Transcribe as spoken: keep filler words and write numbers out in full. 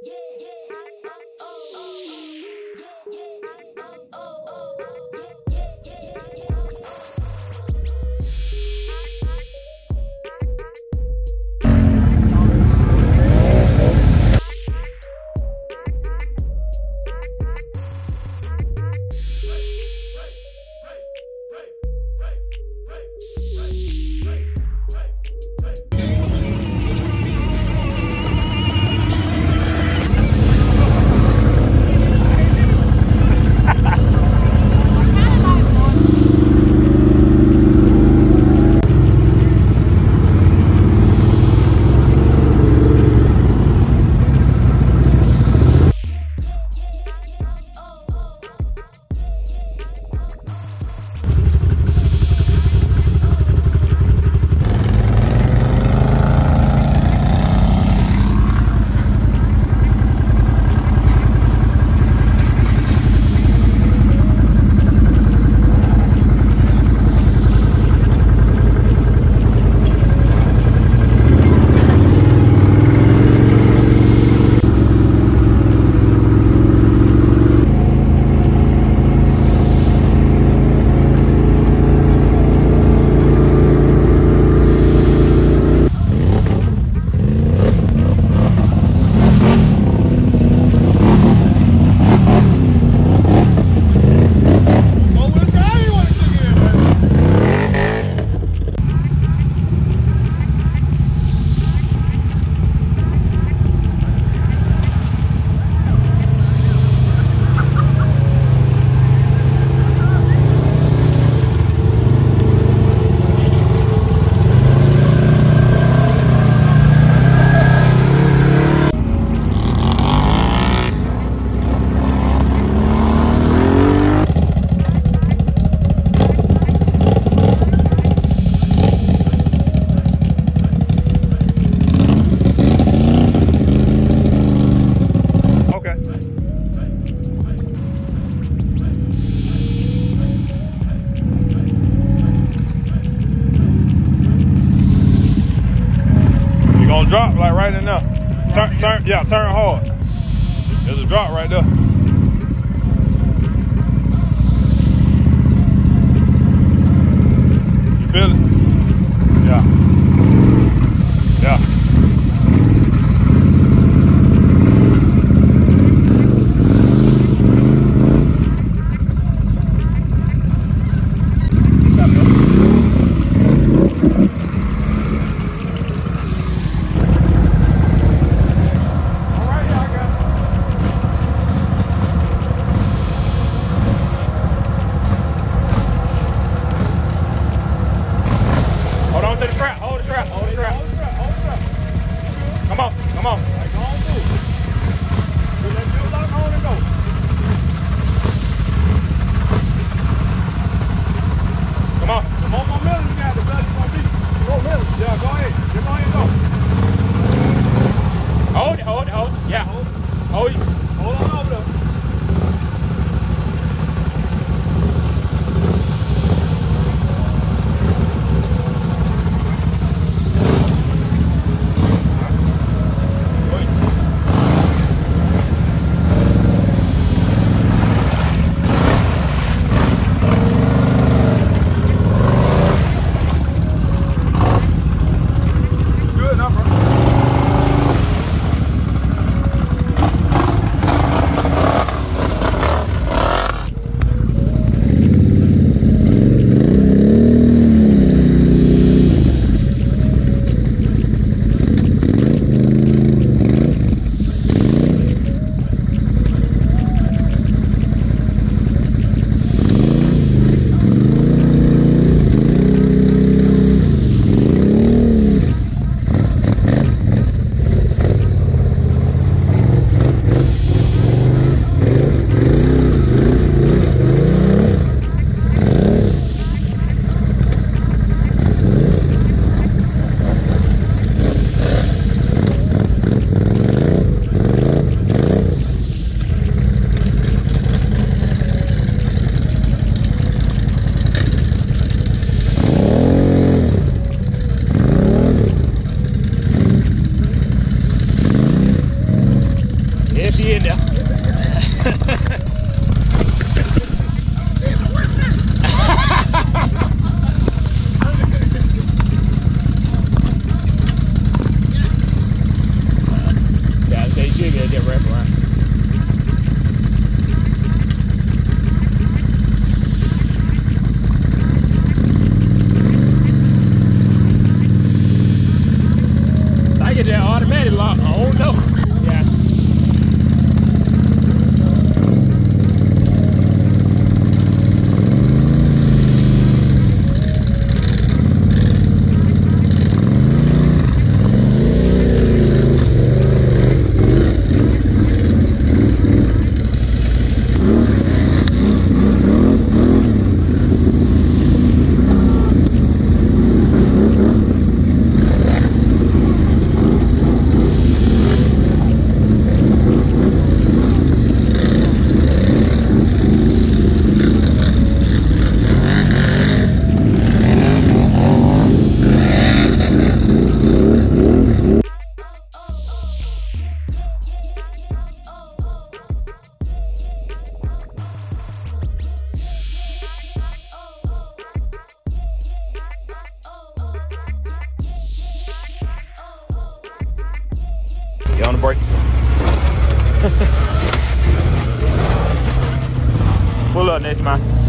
Yeah, yeah, I, I, oh, oh, yeah, yeah, I, oh, oh, oh, yeah, yeah, yeah, yeah, yeah, oh, oh. Drop like right in there. Turn, turn, yeah, turn hard. There's a drop right there. You feel it? Yeah. Yeah. Linda. That's a jig at that wrap around. I get that automatic lock. Oh no. Yeah. You on the brakes? Pull up next man.